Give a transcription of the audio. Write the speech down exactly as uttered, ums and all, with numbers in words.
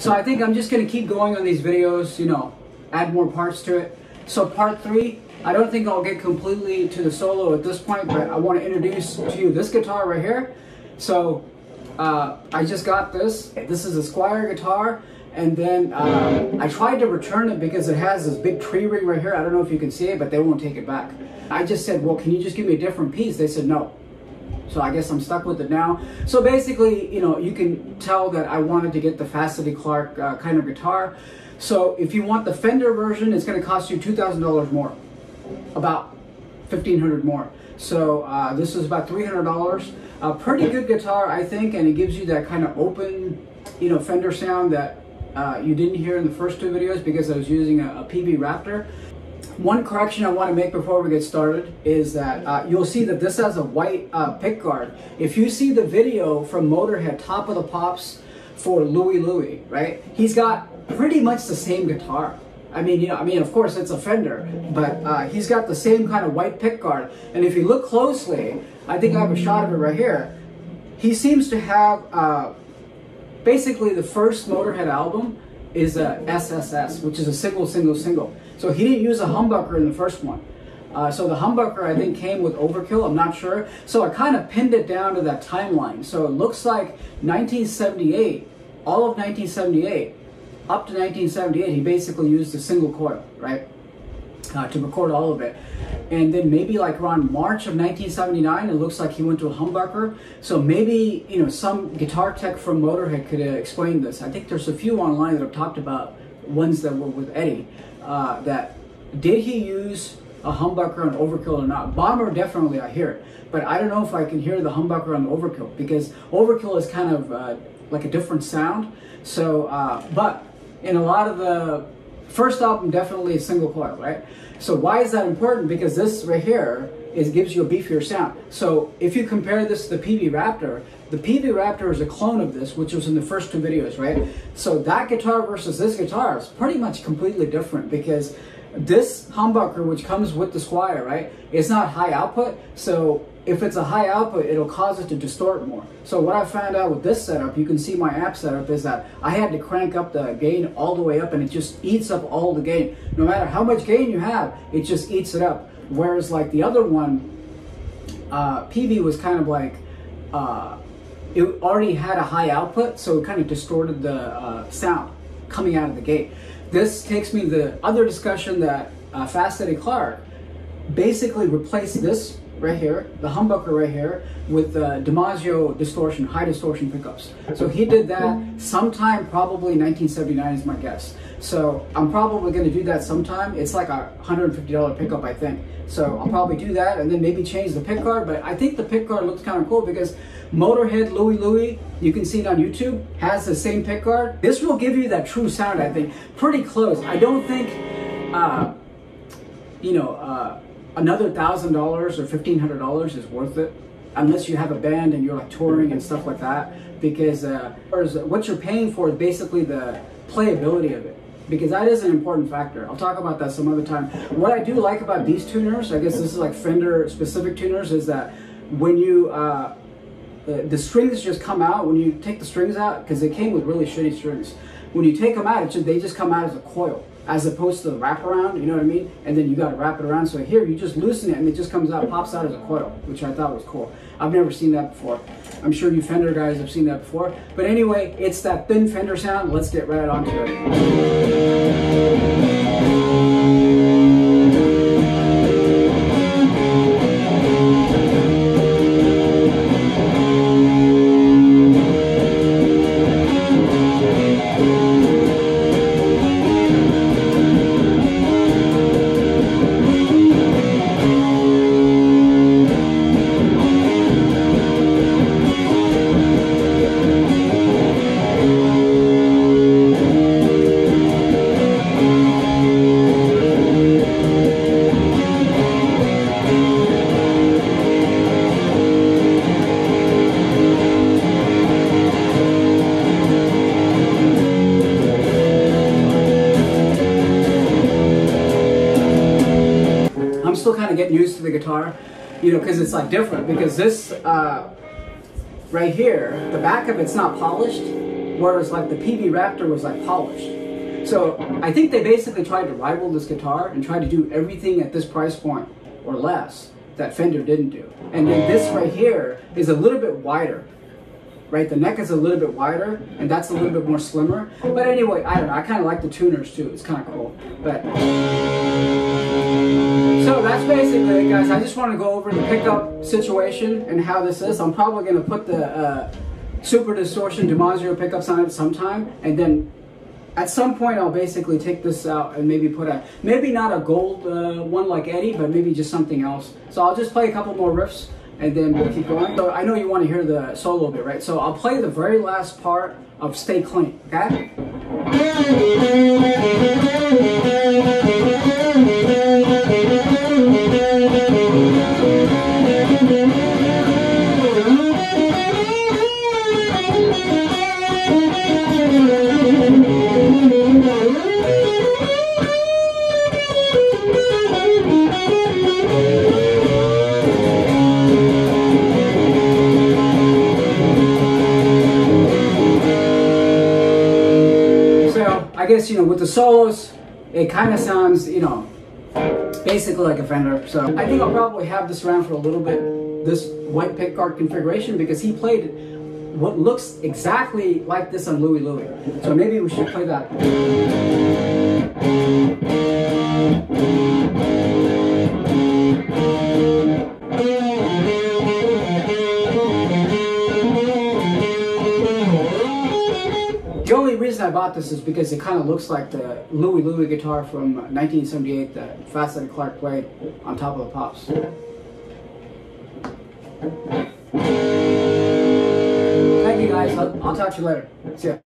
So I think I'm just going to keep going on these videos, you know, add more parts to it. So part three, I don't think I'll get completely to the solo at this point, but I want to introduce to you this guitar right here. So uh, I just got this. This is a Squier guitar. And then uh, I tried to return it because it has this big tree ring right here. I don't know if you can see it, but they won't take it back. I just said, well, can you just give me a different piece? They said no. So I guess I'm stuck with it now. So basically, you know, you can tell that I wanted to get the Fast Eddie Clarke uh, kind of guitar. So if you want the Fender version, it's going to cost you two thousand dollars more, about fifteen hundred dollars more. So uh, this is about three hundred dollars. A pretty good guitar, I think, and it gives you that kind of open, you know, Fender sound that uh, you didn't hear in the first two videos because I was using a, a P B Raptor. One correction I want to make before we get started is that uh, you'll see that this has a white uh, pick guard. If you see the video from Motorhead, Top of the Pops for Louie Louie, right? He's got pretty much the same guitar. I mean, you know, I mean, of course it's a Fender, but uh, he's got the same kind of white pick guard. And if you look closely, I think I have a shot of it right here. He seems to have uh, basically the first Motorhead album is a S S S, which is a single, single, single. So he didn't use a humbucker in the first one. Uh, so the humbucker, I think, came with Overkill, I'm not sure. So I kind of pinned it down to that timeline. So it looks like nineteen seventy-eight, all of nineteen seventy-eight, up to nineteen seventy-eight, he basically used a single coil, right? Uh, to record all of it. And then maybe like around March of nineteen seventy-nine, it looks like he went to a humbucker. So maybe, you know, some guitar tech from Motorhead could uh, explain this. I think there's a few online that have talked about ones that were with Eddie, uh, that did he use a humbucker on Overkill or not. Bomber, definitely I hear it, but I don't know if I can hear the humbucker on Overkill because Overkill is kind of uh, like a different sound. So, uh, but in a lot of the first album, definitely a single coil, right? So why is that important? Because this right here is gives you a beefier sound. So if you compare this to the P V Raptor, the P V Raptor is a clone of this, which was in the first two videos, right? So that guitar versus this guitar is pretty much completely different because this humbucker, which comes with the Squier, right, it's not high output. So if it's a high output, it'll cause it to distort more. So what I found out with this setup, you can see my amp setup, is that I had to crank up the gain all the way up and it just eats up all the gain. No matter how much gain you have, it just eats it up. Whereas like the other one, uh, P V was kind of like, uh, it already had a high output, so it kind of distorted the uh, sound coming out of the gate. This takes me to the other discussion that uh, Fast Eddie Clarke basically replaced this right here, the humbucker right here, with the uh, DiMarzio distortion, high distortion pickups. So he did that sometime, probably nineteen seventy-nine is my guess. So I'm probably gonna do that sometime. It's like a one hundred fifty dollar pickup, I think. So I'll probably do that and then maybe change the pick guard, but I think the pick guard looks kind of cool because Motorhead Louie Louie, you can see it on YouTube, has the same pick guard. This will give you that true sound, I think. Pretty close. I don't think, uh, you know, uh, another thousand dollars or fifteen hundred dollars is worth it unless you have a band and you're like touring and stuff like that, because uh what you're paying for is basically the playability of it, because that is an important factor. I'll talk about that some other time. What I do like about these tuners, I guess this is like Fender specific tuners, is that when you uh the, the strings just come out, when you take the strings out, because they came with really shitty strings, when you take them out it should, they just come out as a coil as opposed to the wraparound, you know what I mean? And then you gotta wrap it around. So here, you just loosen it and it just comes out, pops out as a coil, which I thought was cool. I've never seen that before. I'm sure you Fender guys have seen that before. But anyway, it's that thin Fender sound. Let's get right onto it. Getting used to the guitar, you know, because it's like different, because this uh right here, the back of it's not polished, whereas like the P V Raptor was like polished. So I think they basically tried to rival this guitar and tried to do everything at this price point or less that Fender didn't do. And then this right here is a little bit wider. Right, the neck is a little bit wider, and that's a little bit more slimmer. But anyway, I don't know, I kind of like the tuners too, it's kind of cool. But so that's basically it, guys. I just want to go over the pickup situation and how this is. I'm probably going to put the uh, Super Distortion DiMarzio pickups on it sometime, and then at some point I'll basically take this out and maybe put a, maybe not a gold uh, one like Eddie, but maybe just something else. So I'll just play a couple more riffs, and then we'll keep going. So I know you want to hear the solo bit, right? So I'll play the very last part of Stay Clean, okay? I guess, you know, with the solos, it kind of sounds, you know, basically like a Fender. So I think I'll probably have this around for a little bit, this white pickguard configuration, because he played what looks exactly like this on Louie Louie. So maybe we should play that. The reason I bought this is because it kind of looks like the Louie Louie guitar from nineteen seventy-eight that Fast Eddie Clarke played on Top of the Pops. Thank you guys. I'll, I'll talk to you later. See ya.